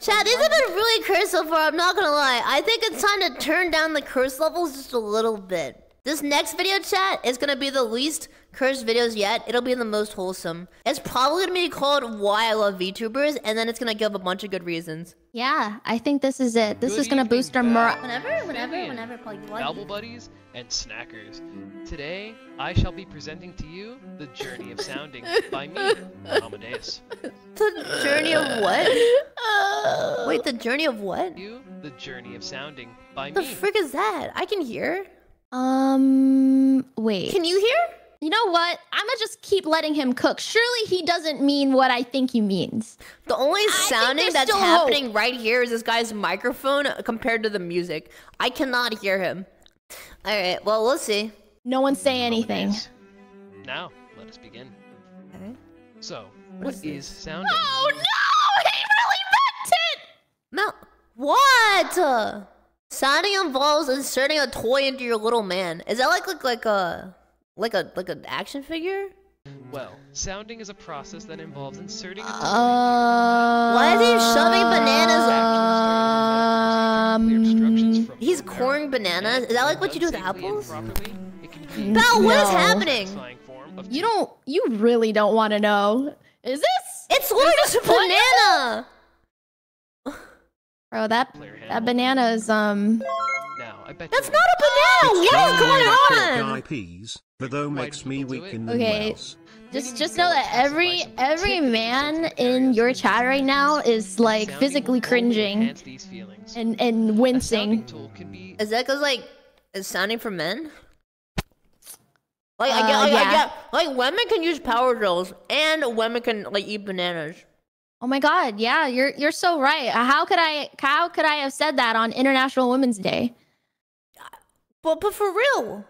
Chat, these have been really cursed so far, I'm not gonna lie. I think it's time to turn down the curse levels just a little bit. This next video, chat, is gonna be the least cursed videos yet. It'll be the most wholesome. It's probably gonna be called Why I Love VTubers, and then it's gonna give a bunch of good reasons. Yeah, I think this is it. This is gonna boost our morale. Whenever, Double Buddies and Snackers. Today, I shall be presenting to you The Journey of Sounding by me, Amadeus. The Journey of what? Wait, The Journey of what? The Journey of Sounding by me. The frick is that? I can hear. Wait. Can you hear? You know what? I'm gonna just keep letting him cook. Surely he doesn't mean what I think he means. The only sounding that's happening right here is this guy's microphone compared to the music. I cannot hear him. All right, well, we'll see. No one say anything. Now, let us begin. Okay. So, what is sounding? Oh, no! He really meant it! No. What? Sounding involves inserting a toy into your little man. Is that like an action figure? Well, sounding is a process that involves inserting a toy. Why is he shoving bananas? He's coring bananas. Is that like what you do with apples? Belle, what is happening? You really don't want to know. Is this? It's literally just a banana. Bro, that banana is No, I bet that's not a banana. What's going on? IPs, but though makes me weak in the nails. Just know that every man in your chat right now is like physically cringing and wincing. Is that because like it's sounding for men? Like I get like women can use power drills and women can like eat bananas. Oh my God! Yeah, you're so right. How could I have said that on International Women's Day? But for real.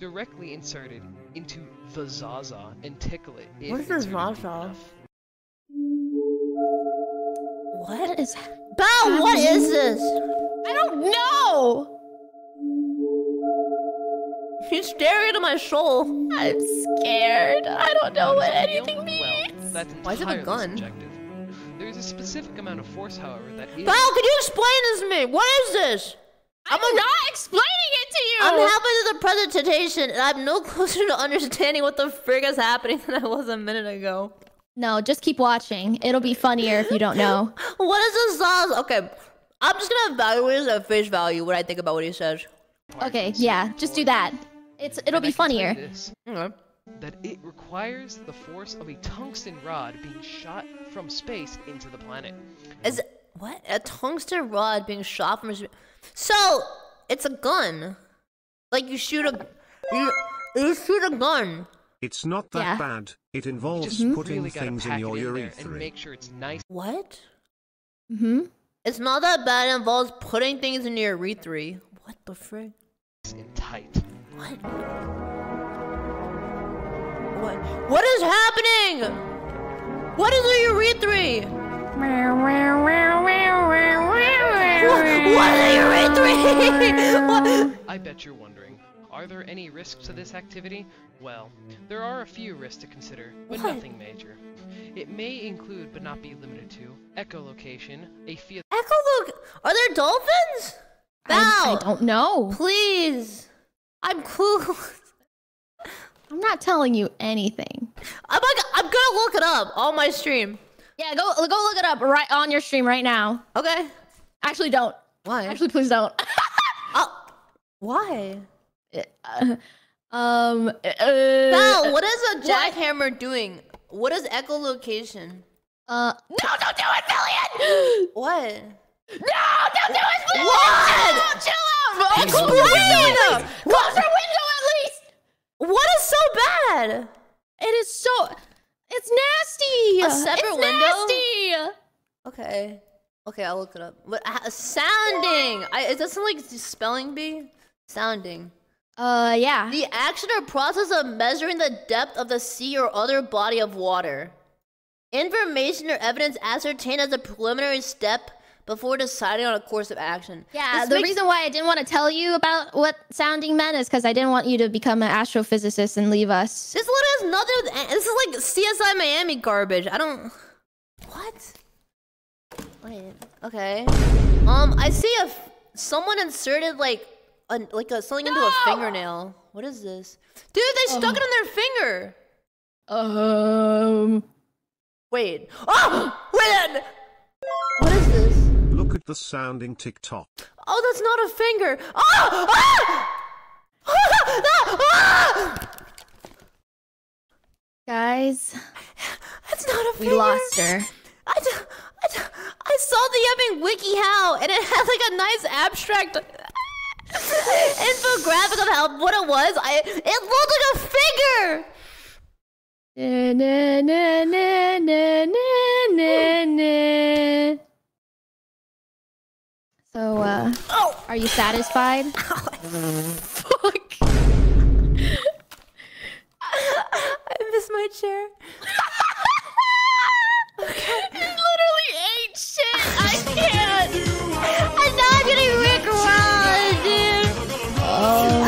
Directly inserted into the Zaza and tickle it. What is the Zaza? What is? Belle, what is this? I don't know. She's staring into my soul. I'm scared. I don't know what anything means. Why is it a gun? Subjective. There is a specific amount of force, however, that is... Val, can you explain this to me? What is this? I'm not explaining it to you! I'm halfway through the presentation, and I'm no closer to understanding what the frig is happening than I was a minute ago. No, just keep watching. It'll be funnier if you don't know. What is this sauce? Okay, I'm just gonna evaluate this at face value when I think about what he says. Okay, yeah, just do that. It'll be funnier. Okay. That it requires the force of a tungsten rod being shot from space into the planet. What? A tungsten rod being shot from space? So, it's a gun. Like, you shoot a gun. It's not that bad. It involves just putting things in your urethra. And make sure it's nice. What? Mm-hmm. It's not that bad. It involves putting things in your urethra. What the frig? And tight. What? What is happening? What is a urethra? What is a urethra? I bet you're wondering, are there any risks to this activity? Well, there are a few risks to consider, but nothing major. It may include, but not be limited to, echolocation, a field. Are there dolphins? Val, I don't know. Please, I'm clueless. I'm not telling you anything. I'm gonna look it up on my stream. Yeah, go look it up right on your stream right now. Okay. Actually, don't. Why? Actually, please don't. Why? Val, what is a jackhammer doing? What is echolocation? No, don't do it, Filian! What? No, don't do it, Filian! What? Chill out! Explain! Close your window! What is so bad? It is so... It's nasty! A separate window? It's nasty! Okay. Okay, I'll look it up. What, sounding! Is that something like spelling bee? Sounding. Yeah. The action or process of measuring the depth of the sea or other body of water. Information or evidence ascertained as a preliminary step before deciding on a course of action. Yeah, the reason why I didn't want to tell you about what sounding meant is because I didn't want you to become an astrophysicist and leave us. This literally has nothing. This is like CSI Miami garbage. I don't... What? Wait, okay. I see someone inserted something into a fingernail. What is this? Dude, they stuck it in their finger! Wait. Oh! Wait! What is this? Look at the sounding TikTok. Oh, that's not a finger! Oh! Ah! Guys, that's not a finger. We lost her. I saw the epic WikiHow, and it had like a nice abstract infographic of how what it was. It looked like a finger. Na, na, na, na, na, na, na. So, are you satisfied? Fuck. I missed my chair. Okay. You literally ate shit. I can't. And now I'm getting rickrolled, dude. Oh. I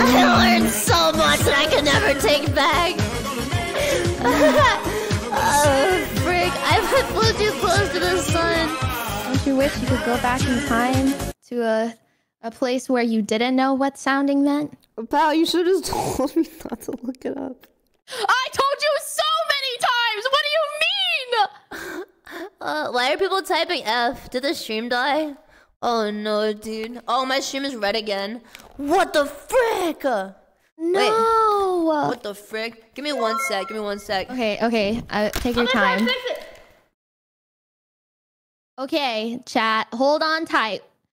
learned so much that I can never take back. Oh, frick. I put Bluetooth close to the sun. Don't you wish you could go back in time? To a place where you didn't know what sounding meant? Pal, you should have just told me not to look it up. I told you so many times! What do you mean? Why are people typing F? Did the stream die? Oh no, dude. Oh, my stream is red again. What the frick? No! Wait, what the frick? Give me 1 sec, give me 1 sec. Okay, okay. Take your time. Okay, chat. Hold on tight.